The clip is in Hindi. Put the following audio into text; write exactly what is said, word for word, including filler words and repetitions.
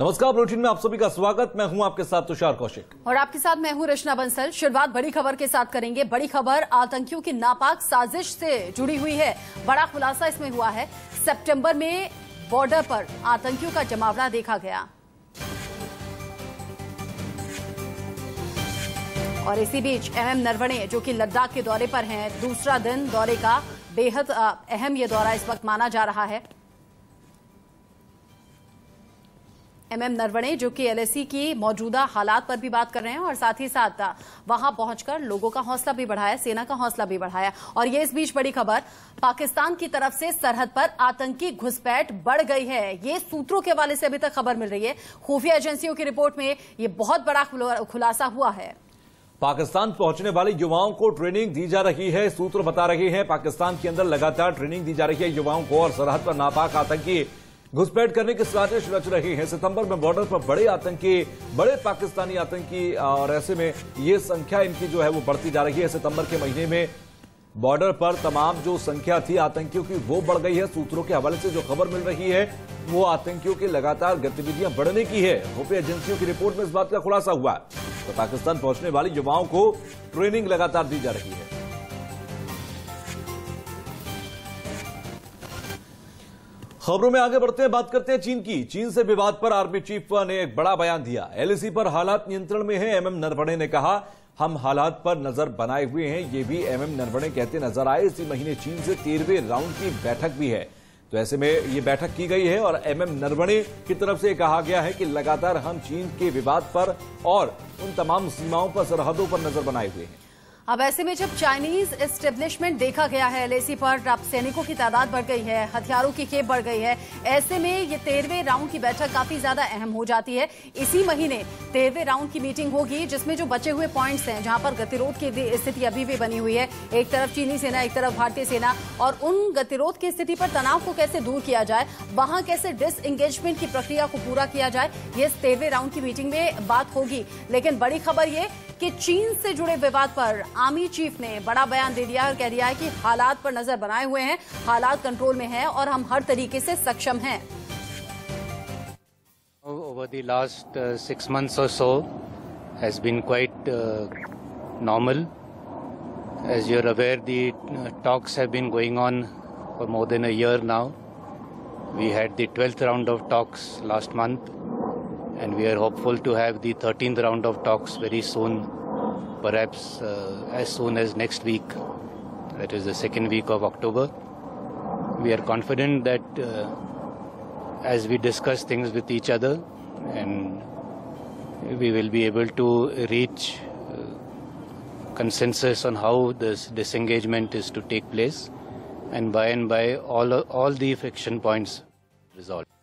नमस्कार, बुलेटिन में आप सभी का स्वागत। मैं हूं आपके साथ तुषार कौशिक और आपके साथ मैं हूं रचना बंसल। शुरुआत बड़ी खबर के साथ करेंगे। बड़ी खबर आतंकियों की नापाक साजिश से जुड़ी हुई है। बड़ा खुलासा इसमें हुआ है। सितंबर में बॉर्डर पर आतंकियों का जमावड़ा देखा गया और इसी बीच एम एम नरवणे, जो कि लद्दाख के दौरे पर हैं, दूसरा दिन दौरे का, बेहद अहम ये दौरा इस वक्त माना जा रहा है। एम एम नरवणे जो कि एल एस सी की मौजूदा हालात पर भी बात कर रहे हैं और साथ ही साथ वहां पहुंचकर लोगों का हौसला भी बढ़ाया, सेना का हौसला भी बढ़ाया। और ये इस बीच बड़ी खबर, पाकिस्तान की तरफ से सरहद पर आतंकी घुसपैठ बढ़ गई है। ये सूत्रों के हवाले से अभी तक खबर मिल रही है। खुफिया एजेंसियों की रिपोर्ट में ये बहुत बड़ा खुलासा हुआ है। पाकिस्तान पहुंचने वाले युवाओं को ट्रेनिंग दी जा रही है। सूत्र बता रहे हैं पाकिस्तान के अंदर लगातार ट्रेनिंग दी जा रही है युवाओं को और सरहद पर नापाक आतंकी घुसपैठ करने की साजिश रच रहे हैं। सितंबर में बॉर्डर पर बड़े आतंकी, बड़े पाकिस्तानी आतंकी, और ऐसे में ये संख्या इनकी जो है वो बढ़ती जा रही है। सितंबर के महीने में बॉर्डर पर तमाम जो संख्या थी आतंकियों की वो बढ़ गई है। सूत्रों के हवाले से जो खबर मिल रही है वो आतंकियों की लगातार गतिविधियां बढ़ने की है। खुफिया एजेंसियों की रिपोर्ट में इस बात का खुलासा हुआ। तो पाकिस्तान पहुंचने वाले युवाओं को ट्रेनिंग लगातार दी जा रही है। खबरों में आगे बढ़ते हैं, बात करते हैं चीन की। चीन से विवाद पर आर्मी चीफ ने एक बड़ा बयान दिया। एल ए सी पर हालात नियंत्रण में है। एम एम नरवणे ने कहा, हम हालात पर नजर बनाए हुए हैं। ये भी एम एम नरवणे कहते नजर आए। इसी महीने चीन से तेरहवें राउंड की बैठक भी है। तो ऐसे में ये बैठक की गई है और एम एम नरवणे की तरफ से कहा गया है कि लगातार हम चीन के विवाद पर और उन तमाम सीमाओं पर, सरहदों पर नजर बनाए हुए हैं। अब ऐसे में जब चाइनीज एस्टेब्लिशमेंट देखा गया है, एल ए सी पर अब सैनिकों की तादाद बढ़ गई है, हथियारों की खेप बढ़ गई है, ऐसे में ये तेरहवें राउंड की बैठक काफी ज्यादा अहम हो जाती है। इसी महीने तेरहवें राउंड की मीटिंग होगी जिसमें जो बचे हुए पॉइंट्स हैं, जहां पर गतिरोध की स्थिति अभी भी बनी हुई है, एक तरफ चीनी सेना, एक तरफ भारतीय सेना, और उन गतिरोध की स्थिति पर तनाव को कैसे दूर किया जाए, वहां कैसे डिसएंगेजमेंट की प्रक्रिया को पूरा किया जाए, ये तेरहवें राउंड की मीटिंग में बात होगी। लेकिन बड़ी खबर ये कि चीन से जुड़े विवाद पर आर्मी चीफ ने बड़ा बयान दे दिया और कह दिया है कि हालात पर नजर बनाए हुए हैं, हालात कंट्रोल में हैं और हम हर तरीके से सक्षम हैं। Over the last uh, six months or so has been quite uh, normal. As you're aware, the uh, talks have been going on for more than a year now. We had the twelfth round of talks last month. And we are hopeful to have the thirteenth round of talks very soon, perhaps uh, as soon as next week, that is the second week of October. We are confident that uh, as we discuss things with each other, and we will be able to reach uh, consensus on how this disengagement is to take place, and by and by all all the friction points resolved.